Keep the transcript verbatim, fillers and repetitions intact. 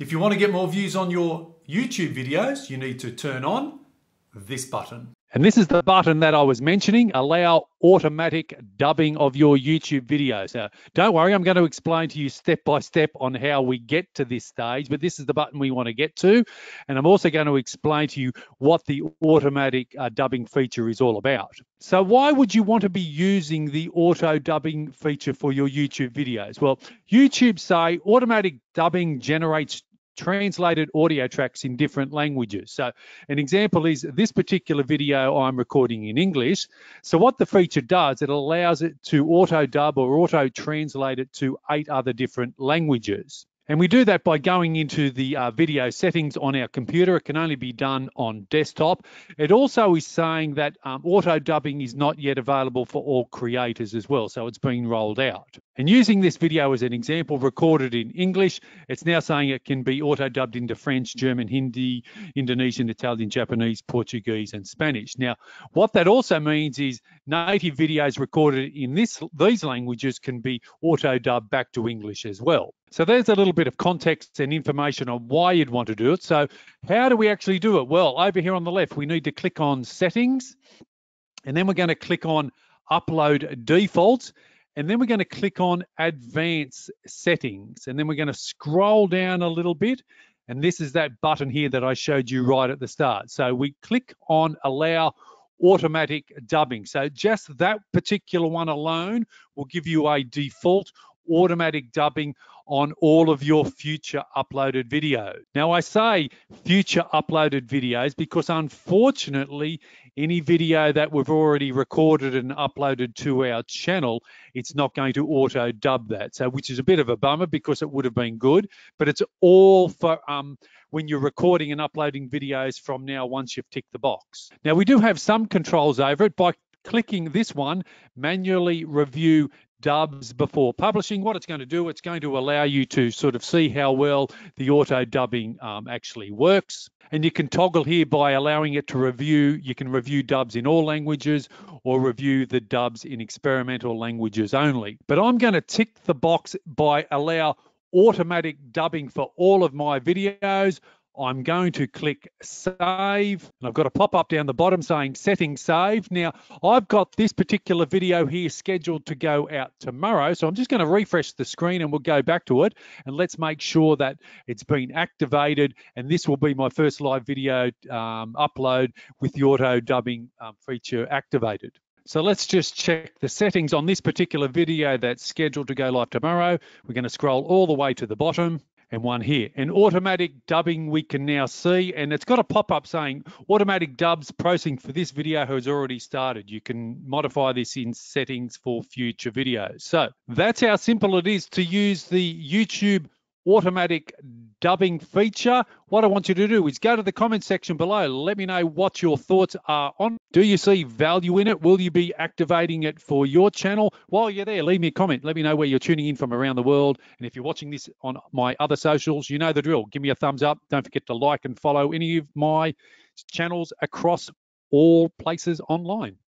If you want to get more views on your YouTube videos, you need to turn on this button. And this is the button that I was mentioning, allow automatic dubbing of your YouTube videos. Now, don't worry, I'm going to explain to you step by step on how we get to this stage, but this is the button we want to get to. And I'm also going to explain to you what the automatic uh, dubbing feature is all about. So why would you want to be using the auto dubbing feature for your YouTube videos? Well, YouTube say automatic dubbing generates translated audio tracks in different languages. So an example is this particular video I'm recording in English. So what the feature does, it allows it to auto dub or auto translate it to eight other different languages. And we do that by going into the uh, video settings on our computer. It can only be done on desktop. It also is saying that um, auto dubbing is not yet available for all creators as well, so it's being rolled out. And using this video as an example, recorded in English, it's now saying it can be auto dubbed into French, German, Hindi, Indonesian, Italian, Japanese, Portuguese, and Spanish. Now, what that also means is native videos recorded in this, these languages can be auto dubbed back to English as well. So there's a little bit of context and information on why you'd want to do it. So how do we actually do it? Well, over here on the left, we need to click on Settings, and then we're going to click on Upload Defaults, and then we're going to click on Advanced Settings, and then we're going to scroll down a little bit, and this is that button here that I showed you right at the start. So we click on Allow Automatic Dubbing. So just that particular one alone will give you a default automatic dubbing on all of your future uploaded videos. Now, I say future uploaded videos because unfortunately, any video that we've already recorded and uploaded to our channel, it's not going to auto dub that. So, which is a bit of a bummer because it would have been good, but it's all for um, when you're recording and uploading videos from now once you've ticked the box. Now, we do have some controls over it by clicking this one, manually review dubs before publishing. What it's going to do, it's going to allow you to sort of see how well the auto dubbing um, actually works. And you can toggle here by allowing it to review. You can review dubs in all languages or review the dubs in experimental languages only. But I'm going to tick the box by allow automatic dubbing for all of my videos. I'm going to click Save, and I've got a pop-up down the bottom saying Settings Save. Now, I've got this particular video here scheduled to go out tomorrow, so I'm just going to refresh the screen and we'll go back to it, and let's make sure that it's been activated, and this will be my first live video um, upload with the auto dubbing um, feature activated. So let's just check the settings on this particular video that's scheduled to go live tomorrow. We're going to scroll all the way to the bottom, and one here. And automatic dubbing we can now see, and it's got a pop-up saying automatic dubs processing for this video has already started. You can modify this in settings for future videos. So that's how simple it is to use the YouTube automatic dubbing feature. What I want you to do is go to the comment section below. Let me know what your thoughts are on. Do you see value in it? Will you be activating it for your channel? While you're there, leave me a comment. Let me know where you're tuning in from around the world. And if you're watching this on my other socials, you know the drill. Give me a thumbs up. Don't forget to like and follow any of my channels across all places online.